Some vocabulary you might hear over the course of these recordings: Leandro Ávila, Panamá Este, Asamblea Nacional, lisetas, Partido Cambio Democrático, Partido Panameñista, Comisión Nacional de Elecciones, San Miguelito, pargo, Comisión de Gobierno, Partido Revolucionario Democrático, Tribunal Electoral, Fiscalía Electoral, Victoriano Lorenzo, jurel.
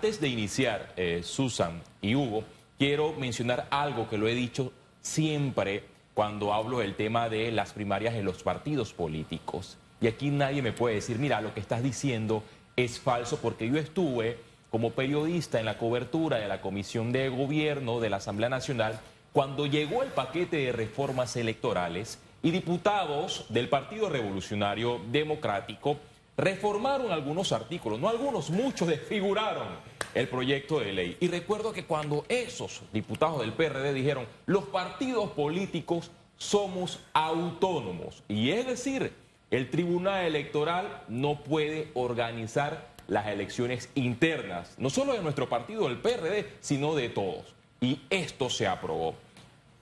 Antes de iniciar, Susan y Hugo, quiero mencionar algo que lo he dicho siempre cuando hablo del tema de las primarias en los partidos políticos. Y aquí nadie me puede decir, mira, lo que estás diciendo es falso, porque yo estuve como periodista en la cobertura de la Comisión de Gobierno de la Asamblea Nacional cuando llegó el paquete de reformas electorales y diputados del Partido Revolucionario Democrático reformaron algunos artículos, no algunos, muchos desfiguraron el proyecto de ley. Y recuerdo que cuando esos diputados del PRD dijeron, los partidos políticos somos autónomos, y es decir, el Tribunal Electoral no puede organizar las elecciones internas, no solo de nuestro partido, del PRD, sino de todos. Y esto se aprobó.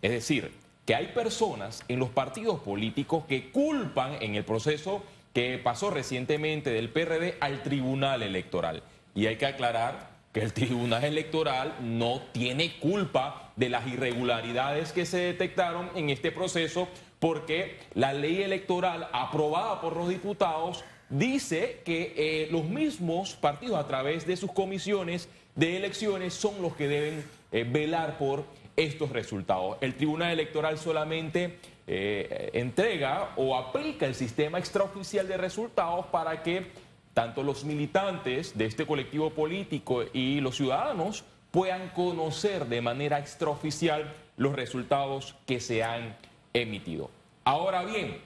Es decir, que hay personas en los partidos políticos que culpan en el proceso que pasó recientemente del PRD al Tribunal Electoral. Y hay que aclarar que el Tribunal Electoral no tiene culpa de las irregularidades que se detectaron en este proceso, porque la ley electoral aprobada por los diputados dice que los mismos partidos, a través de sus comisiones de elecciones, son los que deben velar por estos resultados. El Tribunal Electoral solamente entrega o aplica el sistema extraoficial de resultados para que tanto los militantes de este colectivo político y los ciudadanos puedan conocer de manera extraoficial los resultados que se han emitido. Ahora bien,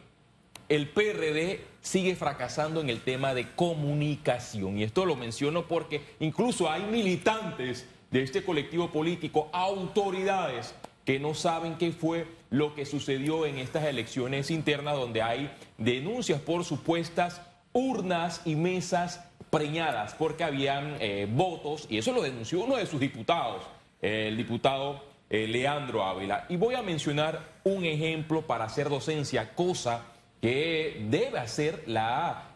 el PRD sigue fracasando en el tema de comunicación, y esto lo menciono porque incluso hay militantes de este colectivo político, autoridades, que no saben qué fue lo que sucedió en estas elecciones internas, donde hay denuncias por supuestas urnas y mesas preñadas porque habían votos, y eso lo denunció uno de sus diputados, el diputado Leandro Ávila. Y voy a mencionar un ejemplo para hacer docencia, cosa que debe hacer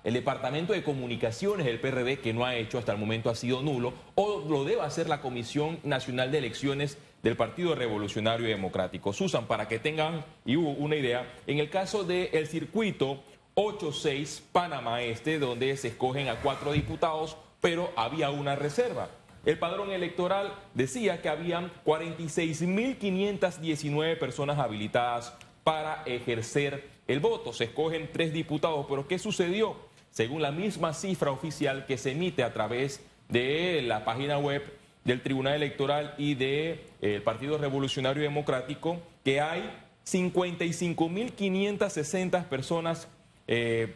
el Departamento de Comunicaciones del PRD, que no ha hecho, hasta el momento ha sido nulo, o lo debe hacer la Comisión Nacional de Elecciones del Partido Revolucionario Democrático. Susan, para que tengan una idea, en el caso del circuito 8-6 Panamá Este, donde se escogen a 4 diputados, pero había una reserva. El padrón electoral decía que habían 46.519 personas habilitadas para ejercer el voto. Se escogen 3 diputados, pero ¿qué sucedió? Según la misma cifra oficial que se emite a través de la página web del Tribunal Electoral y del Partido Revolucionario Democrático, que hay 55.560 personas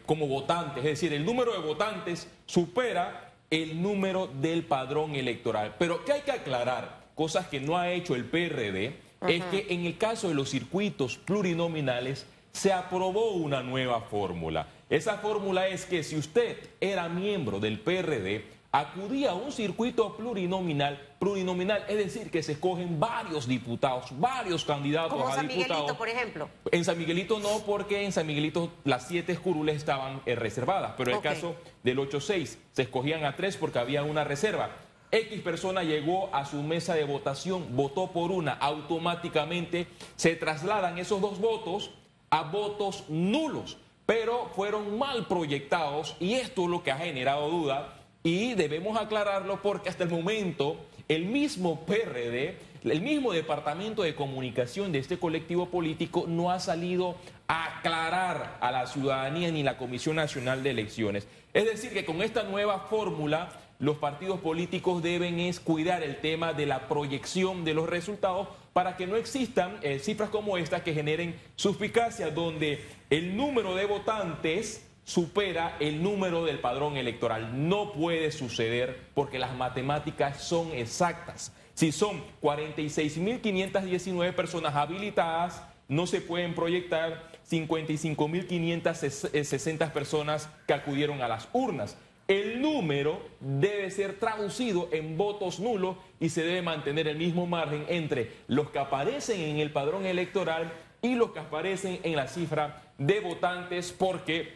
como votantes, es decir, el número de votantes supera el número del padrón electoral. Pero que hay que aclarar, cosas que no ha hecho el PRD, es que en el caso de los circuitos plurinominales se aprobó una nueva fórmula. Esa fórmula es que si usted era miembro del PRD, acudía a un circuito plurinominal, es decir, que se escogen varios diputados, varios candidatos a diputados. ¿Como San Miguelito, por ejemplo? En San Miguelito no, porque en San Miguelito las 7 curules estaban reservadas, pero en el caso del 8-6 se escogían a 3 porque había una reserva. X persona llegó a su mesa de votación, votó por una, automáticamente se trasladan esos 2 votos a votos nulos, pero fueron mal proyectados, y esto es lo que ha generado duda. Y debemos aclararlo porque hasta el momento el mismo PRD, el mismo Departamento de Comunicación de este colectivo político no ha salido a aclarar a la ciudadanía ni la Comisión Nacional de Elecciones. Es decir, que con esta nueva fórmula los partidos políticos deben es cuidar el tema de la proyección de los resultados para que no existan cifras como esta que generen suspicacia, donde el número de votantes supera el número del padrón electoral. No puede suceder porque las matemáticas son exactas. Si son 46.519 personas habilitadas, no se pueden proyectar 55.560 personas que acudieron a las urnas. El número debe ser traducido en votos nulos y se debe mantener el mismo margen entre los que aparecen en el padrón electoral y los que aparecen en la cifra de votantes, porque,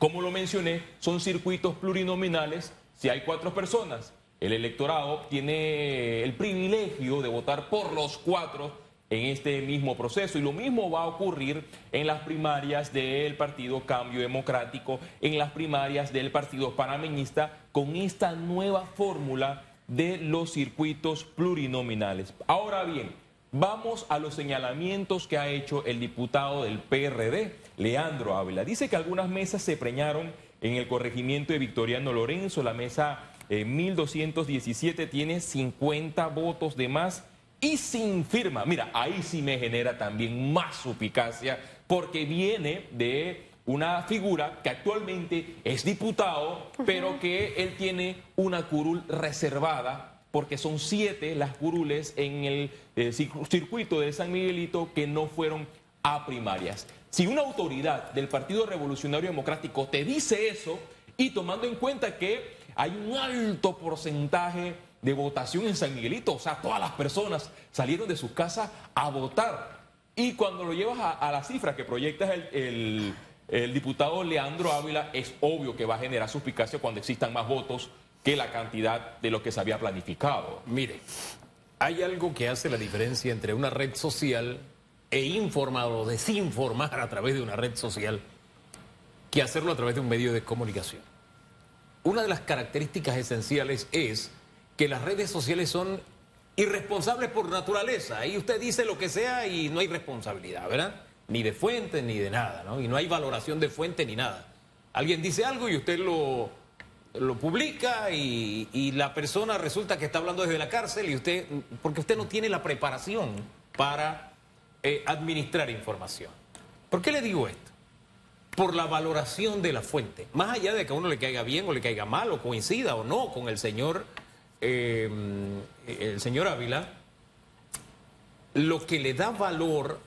como lo mencioné, son circuitos plurinominales. Si hay 4 personas, el electorado tiene el privilegio de votar por los 4 en este mismo proceso. Y lo mismo va a ocurrir en las primarias del Partido Cambio Democrático, en las primarias del Partido Panameñista, con esta nueva fórmula de los circuitos plurinominales. Ahora bien, vamos a los señalamientos que ha hecho el diputado del PRD, Leandro Ávila. Dice que algunas mesas se preñaron en el corregimiento de Victoriano Lorenzo. La mesa 1217 tiene 50 votos de más y sin firma. Mira, ahí sí me genera también más suspicacia porque viene de una figura que actualmente es diputado, pero que él tiene una curul reservada, porque son 7 las curules en el circuito de San Miguelito que no fueron a primarias. Si una autoridad del Partido Revolucionario Democrático te dice eso, y tomando en cuenta que hay un alto porcentaje de votación en San Miguelito, o sea, todas las personas salieron de sus casas a votar, y cuando lo llevas a la cifra que proyectas el diputado Leandro Ávila, es obvio que va a generar suspicacia cuando existan más votos que la cantidad de lo que se había planificado. Mire, hay algo que hace la diferencia entre una red social e informar o desinformar a través de una red social que hacerlo a través de un medio de comunicación. Una de las características esenciales es que las redes sociales son irresponsables por naturaleza. Y usted dice lo que sea y no hay responsabilidad, ¿verdad? Ni de fuente, ni de nada, ¿no? Y no hay valoración de fuente, ni nada. Alguien dice algo y usted lo publica y la persona resulta que está hablando desde la cárcel y usted, porque usted no tiene la preparación para administrar información. ¿Por qué le digo esto? Por la valoración de la fuente. Más allá de que a uno le caiga bien o le caiga mal o coincida o no con el señor Ávila, lo que le da valor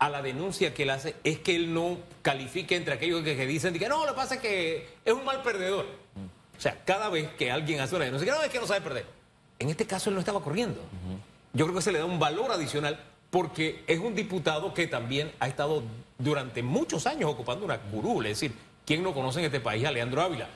a la denuncia que él hace es que él no califique entre aquellos que dicen que no, lo que pasa es que es un mal perdedor. O sea, cada vez que alguien hace una denuncia, cada vez que no sabe perder. En este caso él no estaba corriendo. Yo creo que se le da un valor adicional porque es un diputado que también ha estado durante muchos años ocupando una curul. Es decir, ¿quién no conoce en este país a Leandro Ávila?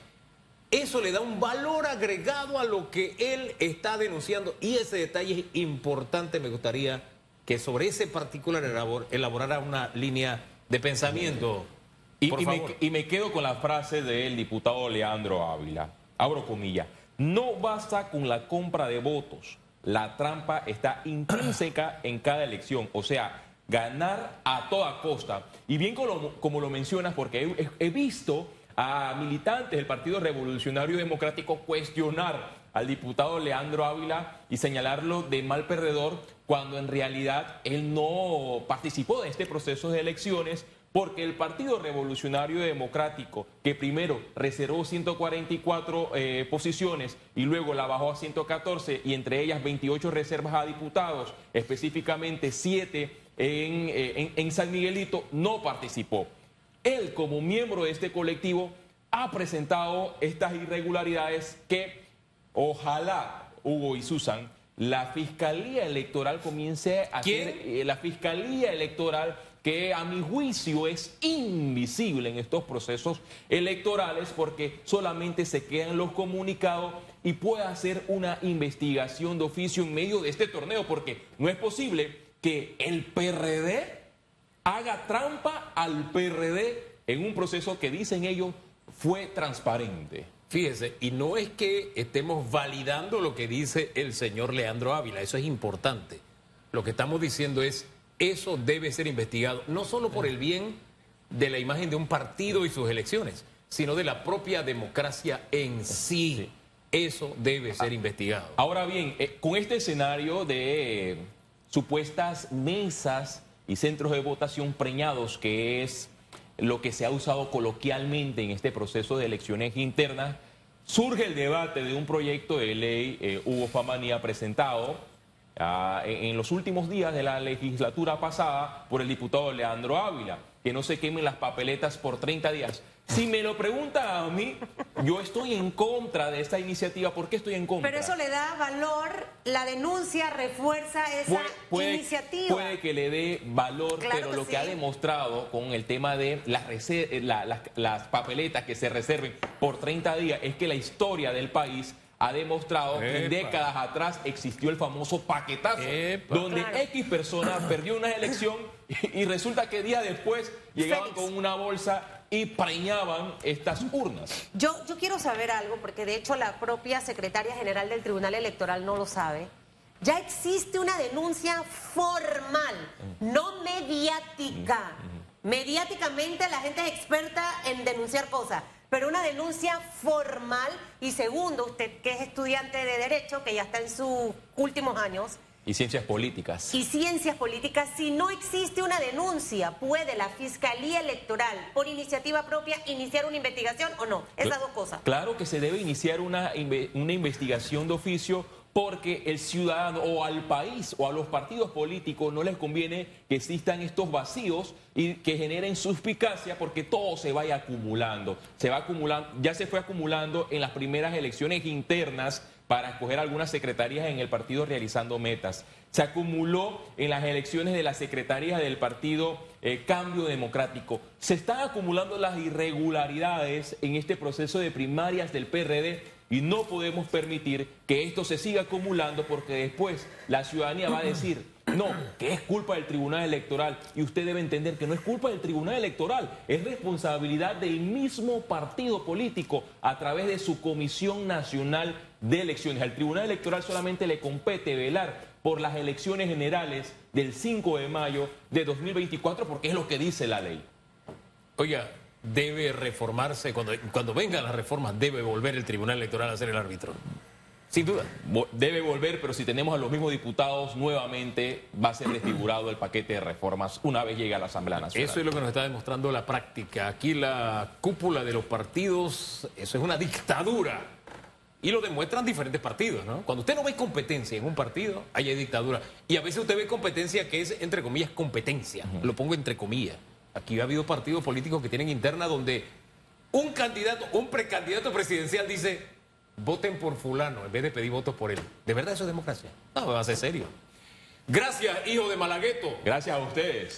Eso le da un valor agregado a lo que él está denunciando y ese detalle es importante. Me gustaría que sobre ese particular elaborara una línea de pensamiento. Y me quedo con la frase del diputado Leandro Ávila, abro comillas, no basta con la compra de votos, la trampa está intrínseca en cada elección, o sea, ganar a toda costa. Y bien como lo mencionas, porque he visto a militantes del Partido Revolucionario Democrático cuestionar al diputado Leandro Ávila y señalarlo de mal perdedor cuando en realidad él no participó de este proceso de elecciones porque el Partido Revolucionario Democrático, que primero reservó 144 posiciones y luego la bajó a 114 y entre ellas 28 reservas a diputados, específicamente 7 en San Miguelito, no participó. Él como miembro de este colectivo ha presentado estas irregularidades que ojalá, Hugo y Susan, la Fiscalía Electoral comience a hacer. La Fiscalía Electoral, que a mi juicio es invisible en estos procesos electorales porque solamente se quedan los comunicados y pueda hacer una investigación de oficio en medio de este torneo porque no es posible que el PRD haga trampa al PRD en un proceso que dicen ellos fue transparente. Fíjese, y no es que estemos validando lo que dice el señor Leandro Ávila, eso es importante. Lo que estamos diciendo es, eso debe ser investigado, no solo por el bien de la imagen de un partido y sus elecciones, sino de la propia democracia en sí. Eso debe ser investigado. Ahora bien, con este escenario de supuestas mesas y centros de votación preñados, que es lo que se ha usado coloquialmente en este proceso de elecciones internas, surge el debate de un proyecto de ley, Hugo Famanía, presentado en los últimos días de la legislatura pasada por el diputado Leandro Ávila, que no se quemen las papeletas por 30 días. Si me lo preguntan a mí, yo estoy en contra de esta iniciativa. ¿Por qué estoy en contra? Pero eso le da valor, la denuncia refuerza esa iniciativa. Puede que le dé valor, claro, pero lo que ha demostrado con el tema de las papeletas que se reserven por 30 días es que la historia del país ha demostrado que décadas atrás existió el famoso paquetazo, donde X personas perdió una elección y resulta que días después llegaban con una bolsa y preñaban estas urnas. Yo quiero saber algo, porque de hecho la propia secretaria general del Tribunal Electoral no lo sabe. Ya existe una denuncia formal, no mediática. Mediáticamente la gente es experta en denunciar cosas, pero una denuncia formal. Y segundo, usted que es estudiante de Derecho, que ya está en sus últimos años... Y ciencias políticas. Y ciencias políticas. Si no existe una denuncia, ¿puede la Fiscalía Electoral, por iniciativa propia, iniciar una investigación o no? Esas dos cosas. Claro que se debe iniciar una investigación de oficio, porque el ciudadano o al país o a los partidos políticos no les conviene que existan estos vacíos y que generen suspicacia, porque todo se vaya acumulando. Se va acumulando, ya se fue acumulando en las primeras elecciones internas para escoger algunas secretarías en el partido realizando metas. Se acumuló en las elecciones de las secretarías del partido Cambio Democrático. Se están acumulando las irregularidades en este proceso de primarias del PRD y no podemos permitir que esto se siga acumulando, porque después la ciudadanía va a decir... No, que es culpa del Tribunal Electoral. Y usted debe entender que no es culpa del Tribunal Electoral, es responsabilidad del mismo partido político a través de su Comisión Nacional de Elecciones. Al Tribunal Electoral solamente le compete velar por las elecciones generales del 5 de mayo de 2024, porque es lo que dice la ley. Oiga, debe reformarse, cuando vengan las reformas, debe volver el Tribunal Electoral a ser el árbitro. Sin duda. Debe volver, pero si tenemos a los mismos diputados nuevamente, va a ser desfigurado el paquete de reformas una vez llegue a la Asamblea Nacional. Eso es lo que nos está demostrando la práctica. Aquí la cúpula de los partidos, eso es una dictadura. Y lo demuestran diferentes partidos, ¿no? Cuando usted no ve competencia en un partido, ahí hay dictadura. Y a veces usted ve competencia que es, entre comillas, competencia. Lo pongo entre comillas. Aquí ha habido partidos políticos que tienen interna donde un candidato, un precandidato presidencial dice... Voten por fulano en vez de pedir votos por él. ¿De verdad eso es democracia? No, va a ser serio. Gracias, hijo de Malagueto. Gracias a ustedes.